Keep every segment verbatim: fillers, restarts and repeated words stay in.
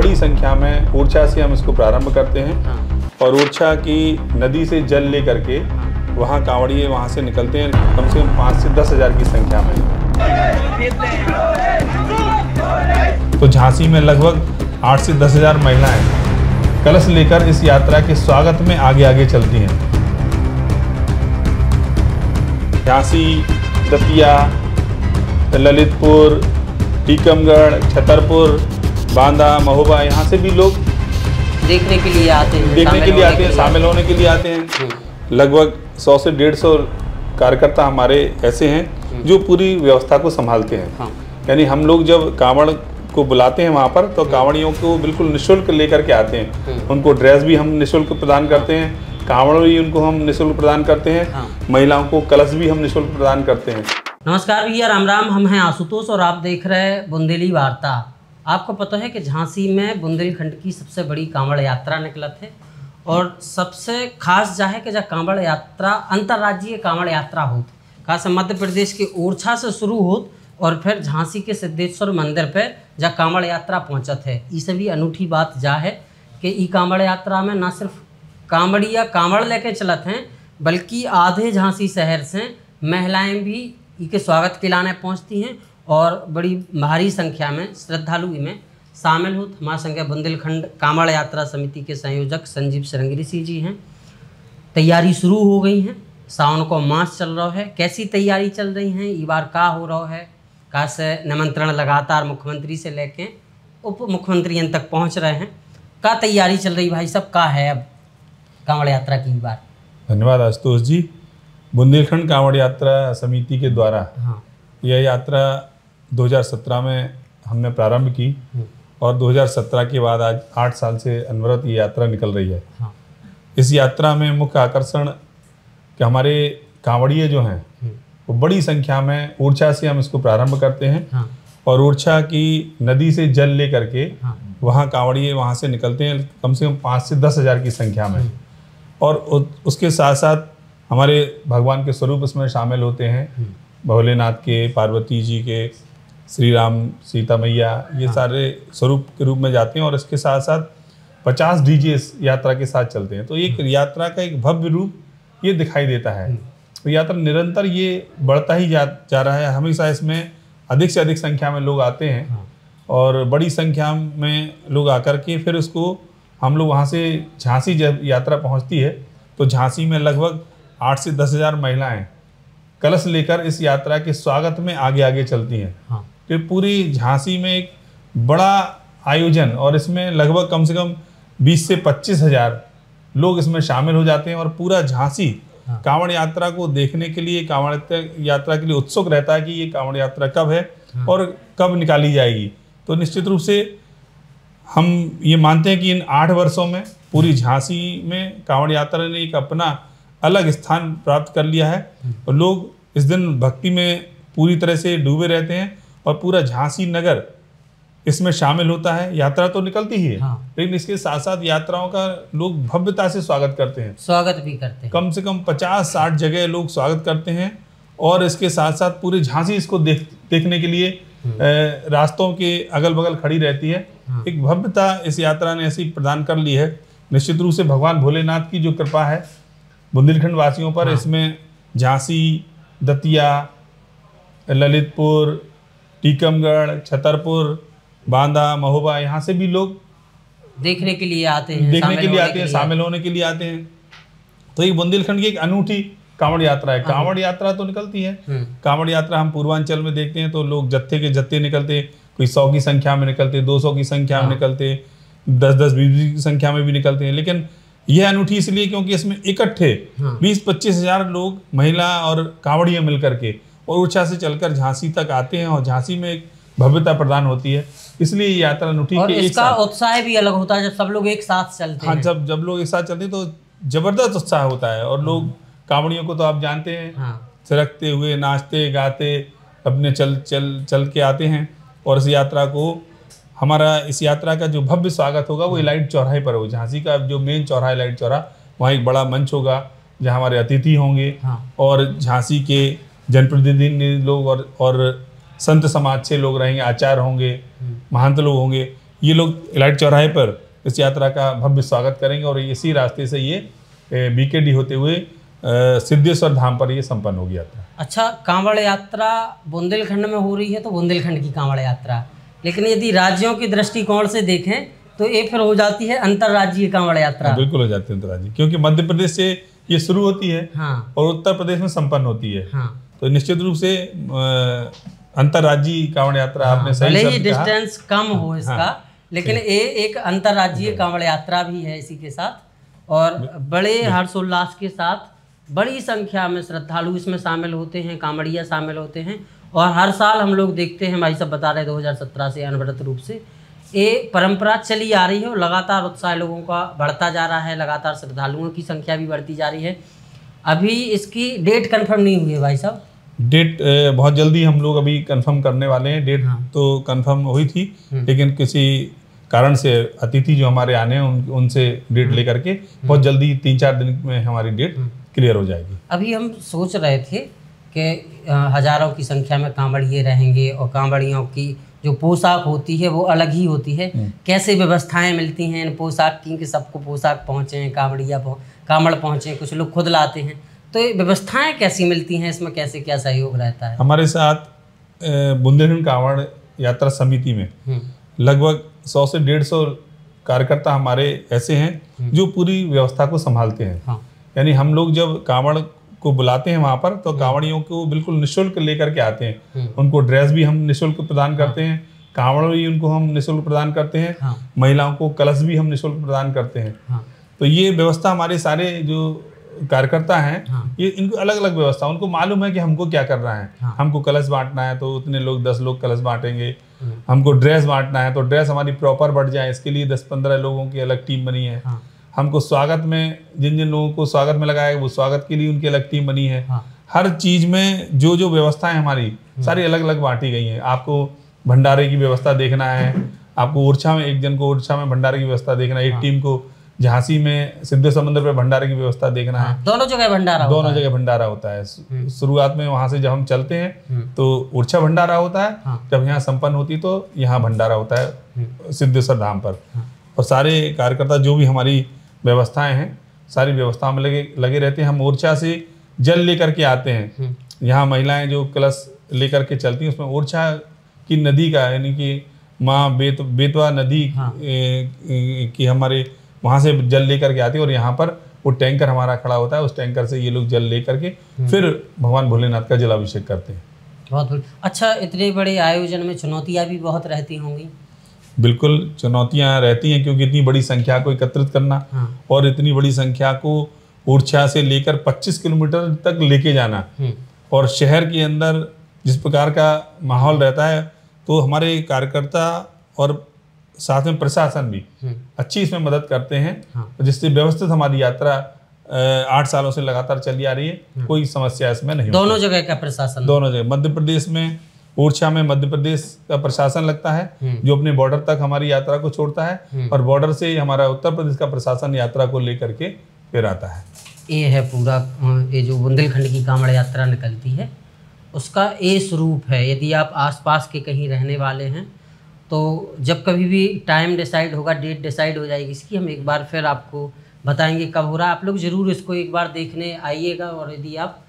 बड़ी संख्या में ओरछा से हम इसको प्रारंभ करते हैं और ओरछा की नदी से जल ले करके वहाँ कांवड़िए वहाँ से निकलते हैं कम से कम पाँच से दस हज़ार की संख्या में। तो झांसी में लगभग आठ से दस हज़ार महिलाएं कलश लेकर इस यात्रा के स्वागत में आगे आगे चलती हैं। झांसी, दतिया, ललितपुर, टीकमगढ़, छतरपुर, बांदा, महोबा, यहाँ से भी लोग देखने के लिए आते हैं, देखने के लिए आते हैं, शामिल होने के लिए आते हैं। लगभग सौ से डेढ़ सौ कार्यकर्ता हमारे ऐसे हैं जो पूरी व्यवस्था को संभालते हैं। हाँ। यानी हम लोग जब कांवड़ को बुलाते हैं वहाँ पर तो कांवड़ियों को बिल्कुल निःशुल्क लेकर के आते हैं। उनको ड्रेस भी हम निःशुल्क प्रदान करते हैं, कांवड़ भी उनको हम निःशुल्क प्रदान करते हैं। हाँ। महिलाओं को कलश भी हम निःशुल्क प्रदान करते हैं। नमस्कार भैया, राम राम। हम हैं आशुतोष और आप देख रहे हैं बुंदेली वार्ता। आपको पता है कि झांसी में बुंदेलखंड की सबसे बड़ी कांवड़ यात्रा निकलत है और सबसे खास जा है कि जहाँ कांवड़ यात्रा अंतर्राज्यीय कांवड़ यात्रा होत, खास मध्य प्रदेश के ओरछा से शुरू होत और फिर झांसी के सिद्धेश्वर मंदिर पर जहाँ कांवड़ यात्रा पहुँचत है। ये सभी अनूठी बात जा है कि ई कांवड़ यात्रा में ना सिर्फ कांवड़िया कांवड़ लेके चलत हैं बल्कि आधे झांसी शहर से महिलाएं भी इनके स्वागत के लाने पहुँचती हैं और बड़ी भारी संख्या में श्रद्धालु में शामिल होते। हमारे संगे बुंदेलखंड कांवड़ यात्रा समिति के संयोजक संजीव श्रृंगीरिशी जी हैं। तैयारी शुरू हो गई है, सावन को मास चल रहा है, कैसी तैयारी चल रही है, ई बार का हो रहा है, का से निमंत्रण लगातार मुख्यमंत्री से लेके उप मुख्यमंत्री तक पहुंच रहे हैं, का तैयारी चल रही भाई साहब, का है अब कांवड़ यात्रा की बार? धन्यवाद आशुतोष जी। बुंदेलखंड कांवड़ यात्रा समिति के द्वारा हाँ। यह यात्रा दो हज़ार सत्रह में हमने प्रारंभ की और दो हज़ार सत्रह के बाद आज आठ साल से अनवरत ये यात्रा निकल रही है। हाँ। इस यात्रा में मुख्य आकर्षण कि हमारे कांवड़िए जो हैं वो बड़ी संख्या में ओरछा से हम इसको प्रारंभ करते हैं। हाँ। और ओरछा की नदी से जल ले करके हाँ। वहाँ कांवड़िए वहाँ से निकलते हैं कम से कम पाँच से दस हज़ार की संख्या में और उसके साथ साथ हमारे भगवान के स्वरूप इसमें शामिल होते हैं, भोलेनाथ के, पार्वती जी के, श्री राम, सीता मैया, ये हाँ। सारे स्वरूप के रूप में जाते हैं और इसके साथ साथ पचास डीजे इस यात्रा के साथ चलते हैं। तो एक यात्रा का एक भव्य रूप ये दिखाई देता है। तो यात्रा निरंतर ये बढ़ता ही जा जा रहा है, हमेशा इसमें अधिक से अधिक संख्या में लोग आते हैं। हाँ। और बड़ी संख्या में लोग आकर के फिर उसको हम लोग वहाँ से झांसी जब यात्रा पहुँचती है तो झांसी में लगभग आठ से दस हज़ार महिलाएँ कलश लेकर इस यात्रा के स्वागत में आगे आगे चलती हैं। हाँ। तो पूरी झांसी में एक बड़ा आयोजन और इसमें लगभग कम से कम बीस से पच्चीस हज़ार लोग इसमें शामिल हो जाते हैं और पूरा झांसी हाँ। कांवड़ यात्रा को देखने के लिए, कांवड़ यात्रा के लिए उत्सुक रहता है कि ये कांवड़ यात्रा कब है हाँ। और कब निकाली जाएगी। तो निश्चित रूप से हम ये मानते हैं कि इन आठ वर्षों में पूरी झांसी में कांवड़ यात्रा ने एक अपना अलग स्थान प्राप्त कर लिया है और लोग इस दिन भक्ति में पूरी तरह से डूबे रहते हैं और पूरा झांसी नगर इसमें शामिल होता है। यात्रा तो निकलती ही है हाँ। लेकिन इसके साथ साथ यात्राओं का लोग भव्यता से स्वागत करते हैं, स्वागत भी करते हैं, कम से कम पचास साठ जगह लोग स्वागत करते हैं और इसके साथ साथ पूरे झांसी इसको देख देखने के लिए रास्तों के अगल बगल खड़ी रहती है। हाँ। एक भव्यता इस यात्रा ने ऐसी प्रदान कर ली है। निश्चित रूप से भगवान भोलेनाथ की जो कृपा है बुंदेलखंड वासियों पर हाँ। इसमें झांसी, दतिया, ललितपुर, टीकमगढ़, छतरपुर, बांदा, महोबा, यहाँ से भी लोग देखने के लिए आते हैं, देखने के लिए आते हैं, शामिल होने के लिए आते हैं। तो ये बुंदेलखंड की एक अनूठी कांवड़ यात्रा है। कांवड़ यात्रा तो निकलती है, कांवड़ यात्रा हम पूर्वांचल में देखते हैं तो लोग जत्थे के जत्थे निकलते, कोई सौ की संख्या में निकलते, दो सौ की संख्या में निकलते, दस दस बीस बीस की संख्या में भी निकलते हैं। लेकिन यह अनूठी इसलिए क्योंकि इसमें इकट्ठे बीस पच्चीस हजार लोग महिला और कांवड़िया मिलकर के और ओरछा से चलकर झांसी तक आते हैं और झांसी में एक भव्यता प्रदान होती है, इसलिए यात्रा अनूठी। और इसका उत्साह भी अलग होता है जब सब लोग एक साथ चलते हैं। हाँ, जब जब लोग एक साथ चलते हैं तो जबरदस्त उत्साह होता है और लोग कांवड़ियों को तो आप जानते हैं थिरकते हुए, नाचते गाते अपने चल चल चल के आते हैं और इस यात्रा को, हमारा इस यात्रा का जो भव्य स्वागत होगा वो इलाइट चौराहे पर हो। झांसी का जो मेन चौराहा इलाइट चौराहा, वहाँ एक बड़ा मंच होगा जहाँ हमारे अतिथि होंगे हाँ। और झांसी के जनप्रतिनिधि लोग और और संत समाज से लोग रहेंगे, आचार्य होंगे, महंत लोग होंगे, ये लोग इलाइट चौराहे पर इस यात्रा का भव्य स्वागत करेंगे और इसी रास्ते से ये बीकेडी होते हुए सिद्धेश्वर धाम पर ये संपन्न होगी यात्रा। अच्छा, कांवड़ यात्रा बुंदेलखंड में हो रही है तो बुंदेलखंड की कांवड़ यात्रा, लेकिन यदि राज्यों के दृष्टिकोण से देखें तो ये फिर हो जाती है अंतर्राज्यीय कांवड़ यात्रा। बिल्कुल हो जाती है अंतर्राज्यीय, क्योंकि मध्य प्रदेश से ये शुरू होती है हाँ। और उत्तर प्रदेश में संपन्न होती है हाँ। तो निश्चित रूप से अंतर्राज्यीय कांवड़ यात्रा हाँ। आपने सही शब्द कहा, डिस्टेंस कम हो इसका हाँ। लेकिन ये एक अंतर्राज्यीय कांवड़ यात्रा भी है इसी के साथ, और बड़े हर्षोल्लास के साथ बड़ी संख्या में श्रद्धालु इसमें शामिल होते हैं, कांवड़िया शामिल होते हैं। और हर साल हम लोग देखते हैं, भाई सब बता रहे हैं दो हज़ार सत्रह से अनवरत रूप से ये परंपरा चली आ रही है और लगातार उत्साह लोगों का बढ़ता जा रहा है, लगातार श्रद्धालुओं की संख्या भी बढ़ती जा रही है। अभी इसकी डेट कंफर्म नहीं हुई है भाई साहब? डेट बहुत जल्दी हम लोग अभी कंफर्म करने वाले हैं। डेट हाँ। तो कंफर्म हुई थी, लेकिन किसी कारण से अतिथि जो हमारे आने हैं उन, उनसे डेट लेकर के बहुत जल्दी तीन चार दिन में हमारी डेट क्लियर हो जाएगी। अभी हम सोच रहे थे कि हज़ारों की संख्या में कांवड़िए रहेंगे और कांवड़ियों की जो पोशाक होती है वो अलग ही होती है, कैसे व्यवस्थाएं मिलती हैं इन पोशाक की कि सबको पोशाक पहुँचे, कांवड़िया कांवड़ पहुँचे, कुछ लोग खुद लाते हैं, तो ये व्यवस्थाएं कैसी मिलती हैं, इसमें कैसे क्या सहयोग रहता है? हमारे साथ बुंदेलखंड कांवड़ यात्रा समिति में लगभग सौ से डेढ़ सौ कार्यकर्ता हमारे ऐसे हैं जो पूरी व्यवस्था को संभालते हैं हाँ। यानी हम लोग जब कांवड़ को बुलाते हैं वहाँ पर तो कांवड़ियों को बिल्कुल निःशुल्क लेकर के आते हैं, उनको ड्रेस भी हम निःशुल्क प्रदान करते हैं, कांवड़ भी उनको हम निःशुल्क प्रदान करते हैं हाँ। महिलाओं को कलश भी हम निःशुल्क प्रदान करते हैं हाँ। तो ये व्यवस्था हमारे सारे जो कार्यकर्ता हैं हाँ। ये इनको अलग अलग व्यवस्था, उनको मालूम है कि हमको क्या करना है हाँ। हमको कलश बांटना है तो उतने लोग दस लोग कलश बांटेंगे, हमको ड्रेस बांटना है तो ड्रेस हमारी प्रॉपर बढ़ जाए इसके लिए दस पंद्रह लोगों की अलग टीम बनी है, हमको स्वागत में जिन जिन लोगों को स्वागत में लगाया वो स्वागत के लिए उनकी अलग टीम बनी है हाँ। हर चीज़ में जो जो व्यवस्थाएं हमारी सारी अलग अलग बांटी गई हैं। आपको भंडारे की व्यवस्था देखना है, आपको ओरछा में एक जन को ओरछा में भंडारे की व्यवस्था देखना है, एक हाँ। टीम को झांसी में सिद्धेश्वर मंदिर पर भंडारे की व्यवस्था देखना हाँ। है। दोनों जगह भंडारा दोनों जगह भंडारा होता है। शुरुआत में वहाँ से जब हम चलते हैं तो ओरछा भंडारा होता है, जब यहाँ संपन्न होती तो यहाँ भंडारा होता है सिद्धेश्वर धाम पर। और सारे कार्यकर्ता जो भी हमारी व्यवस्थाएं हैं सारी व्यवस्था में लगे लगे रहते हैं। हम ओरछा से जल लेकर के आते हैं, यहाँ महिलाएं जो कलश लेकर के चलती हैं उसमें ओरछा की नदी का यानी कि माँ बेत बेतवा नदी हाँ। ए, ए, की हमारे वहाँ से जल लेकर के आती है और यहाँ पर वो टैंकर हमारा खड़ा होता है, उस टैंकर से ये लोग जल लेकर के फिर भगवान भोलेनाथ का जलाभिषेक करते हैं। बहुत अच्छा, इतने बड़े आयोजन में चुनौतियाँ भी बहुत रहती होंगी? बिल्कुल चुनौतियां रहती हैं, क्योंकि इतनी बड़ी संख्या को एकत्रित करना हाँ। और इतनी बड़ी संख्या को ओरछा से लेकर पच्चीस किलोमीटर तक लेके जाना, और शहर के अंदर जिस प्रकार का माहौल रहता है तो हमारे कार्यकर्ता और साथ में प्रशासन भी अच्छी इसमें मदद करते हैं हाँ। जिससे व्यवस्थित हमारी यात्रा आठ सालों से लगातार चली आ रही है, कोई समस्या इसमें नहीं। दोनों जगह का प्रशासन, दोनों जगह मध्य प्रदेश में ओरछा में मध्य प्रदेश का प्रशासन लगता है जो अपने बॉर्डर तक हमारी यात्रा को छोड़ता है, और बॉर्डर से हमारा उत्तर प्रदेश का प्रशासन यात्रा को लेकर के फिर आता है। ये है पूरा, ये जो बुंदेलखंड की कांवड़ यात्रा निकलती है उसका ये स्वरूप है। यदि आप आसपास के कहीं रहने वाले हैं तो जब कभी भी टाइम डिसाइड होगा, डेट डिसाइड हो जाएगी इसकी, हम एक बार फिर आपको बताएंगे कब हो रहा है। आप लोग ज़रूर इसको एक बार देखने आइएगा, और यदि आप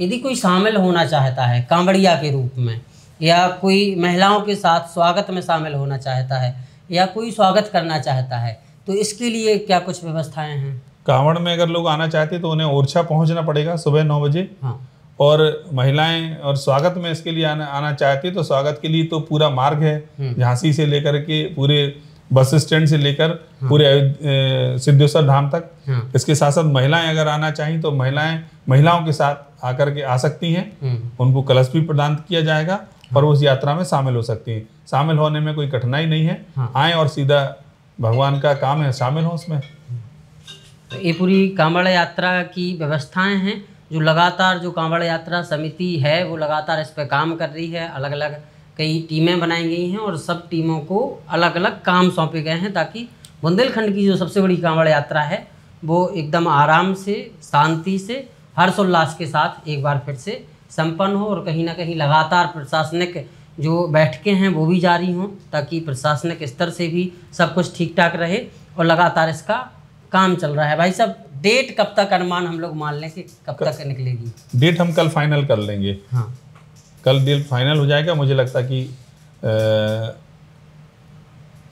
यदि कोई शामिल होना चाहता है कांवड़िया के रूप में, या कोई महिलाओं के साथ स्वागत में शामिल होना चाहता है, या कोई स्वागत करना चाहता है, तो इसके लिए क्या कुछ व्यवस्थाएं हैं? कांवड़ में अगर लोग आना चाहते हैं तो उन्हें ओरछा पहुंचना पड़ेगा सुबह नौ बजे हाँ। और महिलाएं और स्वागत में इसके लिए आना आना चाहती तो स्वागत के लिए तो पूरा मार्ग है, झांसी से लेकर के पूरे बस स्टैंड से लेकर हाँ। पूरे सिद्धेश्वर धाम तक हाँ। इसके साथ साथ महिलाएं अगर आना चाहें तो महिलाएं महिलाओं के साथ आकर के आ सकती हैं, उनको कलश भी प्रदान किया जाएगा और उस यात्रा में शामिल हो सकती हैं। शामिल होने में कोई कठिनाई नहीं है हाँ। आए और सीधा भगवान का काम है, शामिल हो उसमें। तो ये पूरी कांवड़ यात्रा की व्यवस्थाएं हैं जो लगातार, जो कांवड़ यात्रा समिति है वो लगातार इस पर काम कर रही है। अलग अलग कई टीमें बनाई गई हैं और सब टीमों को अलग अलग काम सौंपे गए हैं, ताकि बुंदेलखंड की जो सबसे बड़ी कांवड़ यात्रा है वो एकदम आराम से, शांति से, हर्षोल्लास के साथ एक बार फिर से संपन्न हो, और कहीं ना कहीं लगातार प्रशासनिक जो बैठकें हैं वो भी जारी हों, ताकि प्रशासनिक स्तर से भी सब कुछ ठीक ठाक रहे और लगातार इसका काम चल रहा है। भाई साहब, डेट कब तक अनुमान हम लोग मान लें कि कब तक निकलेगी? डेट हम कल फाइनल कर लेंगे। हाँ, कल डेट फाइनल हो जाएगा। मुझे लगता है कि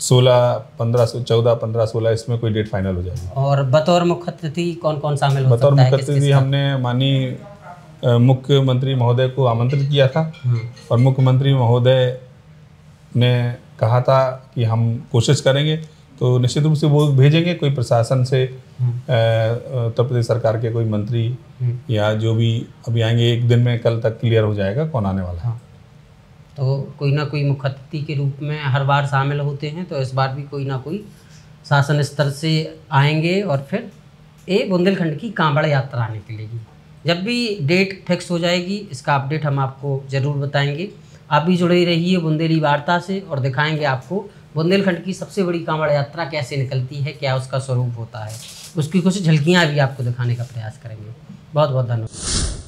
सोलह पंद्रह सो चौदह पंद्रह सोलह इसमें कोई डेट फाइनल हो जाएगी। और बतौर मुख्य अतिथि कौन कौन शामिल हो सकता है? बतौर मुख्य अतिथि हमने माननीय मुख्यमंत्री महोदय को आमंत्रित किया था और मुख्यमंत्री महोदय ने कहा था कि हम कोशिश करेंगे, तो निश्चित रूप से वो भेजेंगे। कोई प्रशासन से, उत्तर प्रदेश सरकार के कोई मंत्री या जो भी अभी आएंगे, एक दिन में कल तक क्लियर हो जाएगा कौन आने वाला है। तो कोई ना कोई मुख्य अतिथि के रूप में हर बार शामिल होते हैं, तो इस बार भी कोई ना कोई शासन स्तर से आएंगे और फिर ये बुंदेलखंड की कांवड़ यात्रा निकलेगी। जब भी डेट फिक्स हो जाएगी इसका अपडेट हम आपको ज़रूर बताएंगे। आप भी जुड़े रहिए बुंदेली वार्ता से और दिखाएंगे आपको बुंदेलखंड की सबसे बड़ी कांवड़ यात्रा कैसे निकलती है, क्या उसका स्वरूप होता है, उसकी कुछ झलकियाँ भी आपको दिखाने का प्रयास करेंगे। बहुत बहुत धन्यवाद।